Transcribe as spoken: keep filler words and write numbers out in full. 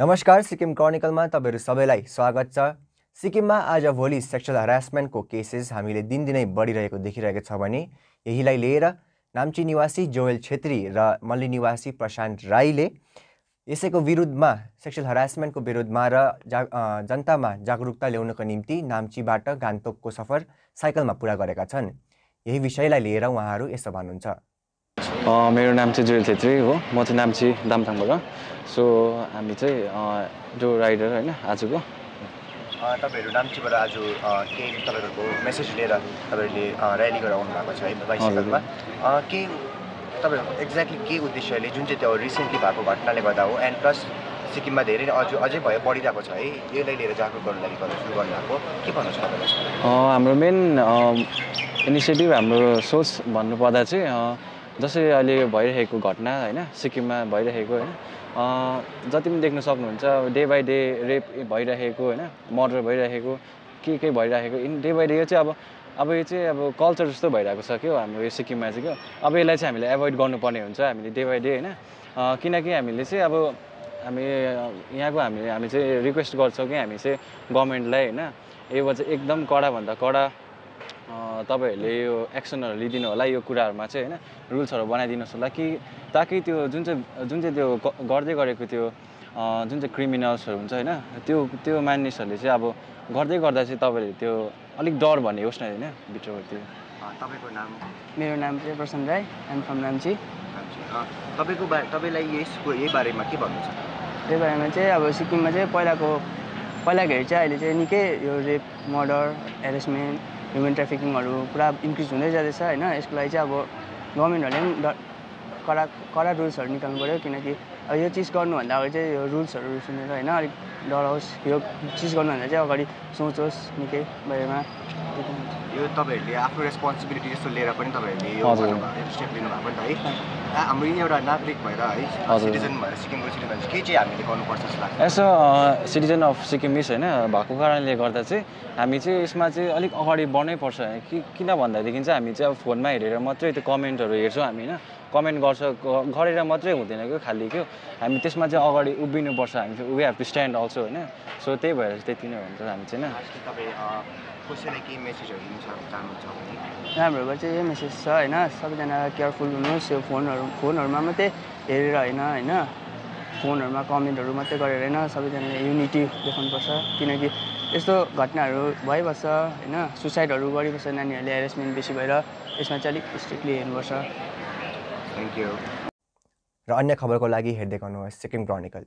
नमस्कार, सिक्किम क्रोनिकलमा तपाईहरु सबैलाई स्वागत छ। सिक्किममा आज भोलि सेक्सुअल हरासमेन्टको केसेस हामीले दिनदिनै बढिरहेको देखिरहेको छ भने यहीलाई लिएर नाम्ची निवासी जोएल छेत्री र मल्ली निवासी प्रशान्त राईले यसैको विरुद्धमा सेक्सुअल हरासमेन्टको विरुद्धमा र जा, जनतामा जागरुकता ल्याउनको निम्ति नाम्चीबाट गान्तोकको सफर साइकलमा पूरा गरेका छन्। यही विषयलाई लिएर उहाँहरु यसो भन्नुहुन्छ। मेरो नाम चाहिँ जोएल छेत्री हो, म चाहिँ नाम्ची दामथाङबाट। सो हामी चाहिँ जो राइडर हैन आजको तपाईहरु नाम्चीबाट आज के तपाईहरुको मेसेज लिएर तपाईहरुले रैली गराउनु भएको छ है बाइसिकलमा। के तपाईहरु एक्ज्याक्टली के उद्देश्यले जुन चाहिँ त्यो रिसेन्टली भएको घटनाले गर्दा हो एन्ड प्लस सिक्किममा धेरै अझ अझै भए बढिरहेको छ है, यसलाई लिएर जागरुक गर्न लागि कदम सुरु गर्नुभएको के भन्नु छ तपाईहरुले? हाम्रो मेन इनिशिएटिभ हाम्रो सोच भन्नुपर्दा चाहिँ जसरी अहिले भइरहेको घटना हैन सिक्किममा भइरहेको हैन जति पनि देख्न सक्नुहुन्छ डे बाई डे रेप भइरहेको हैन मर्डर भइरहेको के के भइरहेको इन डे बाई डे यो चाहिँ अब अब यो चाहिँ अब कल्चर जस्तो भइरहेको छ क्या हाम्रो यो सिक्किममा चाहिँ क्या। अब यसलाई चाहिँ हामीले एभोइड गर्नुपर्ने हुन्छ हामीले डे बाई डे हैन, किनकि हामीले चाहिँ अब हामी यहाँको हामी हामी चाहिँ रिक्वेस्ट गर्छौँ कि हामी चाहिँ गभर्मेन्टलाई हैन यो चाहिँ एकदम कडाभन्दा कडा तपाईहरुले यो एक्सनहरु लिदिनु होला, यो कुराहरुमा चाहिँ हैन रुल्सहरु बनाइदिनुस् होला कि ताकि त्यो जुन चाहिँ जुन चाहिँ त्यो गर्दै गरेको त्यो जुन चाहिँ क्रिमिनल्सहरु हुन्छ हैन त्यो त्यो मानिसहरुले चाहिँ अब गर्दै गर्दा चाहिँ तपाईहरुले त्यो अलिक डर भन्ने होस् न हैन भित्रबाट। तपाईको नाम? मेरो नाम चाहिँ Prashant Rai, I am from Namchi. तपाईको तपाईलाई यसको यही बारेमा के भन्नुहुन्छ? त्यही बारेमा चाहिँ अब सिक्किममा चाहिँ पहिलाको पहिला हेरी चाहिँ अहिले चाहिँ निकै यो रेप मर्डर हेरेसमेन्ट ह्युमन ट्राफिकिङहरू पुरा इन्क्रिज हुँदै जाँदैछ हैन। यसको लागि चाहिँ अब गभर्मेन्टहरूले पनि कडा कडा रुल्सहरू निकाल्नु पऱ्यो, किनकि अब यो चिज गर्नुभन्दा अगाडि चाहिँ यो रुल्सहरू सुनेर होइन अलिक डराओस्, यो चिज गर्नुभन्दा चाहिँ अगाडि सोचोस् निकै बारेमा। यो तपाईँहरूले आफ्नो रेस्पोन्सिबिलिटी जस्तो लिएर पनि तपाईँहरूले यो स्टेप लिनुभएको नि त है, हाम्रो एउटा नागरिक भएर है सिटिजन भएर सिक्किमको सिटिजन के चाहिँ हामीले गर्नुपर्छ जस्तो लाग्छ? As a citizen of Sikkimese होइन भएको कारणले गर्दा चाहिँ हामी चाहिँ यसमा चाहिँ अलिक अगाडि बढ्नै पर्छ। कि किन भन्दादेखि चाहिँ हामी चाहिँ अब फोनमा हेरेर मात्रै त्यो कमेन्टहरू हेर्छौँ हामी होइन, कमेन्ट गर्छ गरेर मात्रै हुँदैन क्या खालि क्या, हामी त्यसमा चाहिँ अगाडि उभिनुपर्छ। हामी चाहिँ we have to stand also होइन। सो त्यही भएर त्यति नै हुन्छ हामी चाहिँ होइन। कसैलाई केही मेसेजहरू दिन्छ चाहनुहुन्छ भने? हाम्रोबाट चाहिँ यही मेसेज छ हैन सबैजना केयरफुल हुनुहोस्, यो फोनहरू फोनहरूमा मात्रै हेरेर हैन हैन फोनहरूमा कमेन्टहरू मात्रै गरेर हैन सबैजनाले युनिटी देखाउनुपर्छ, किनकि यस्तो घटनाहरू भइबस्छ हैन, सुसाइडहरू गरिबस्छ नानीहरूले हेरेसमेन्ट बेसी भएर, यसमा चाहिँ अलिक स्ट्रिक्टली हेर्नुपर्छ। Thank you. र अन्य खबरको लागि हेर्दै गर्नुहोस् सिक्किम क्रोनिकल।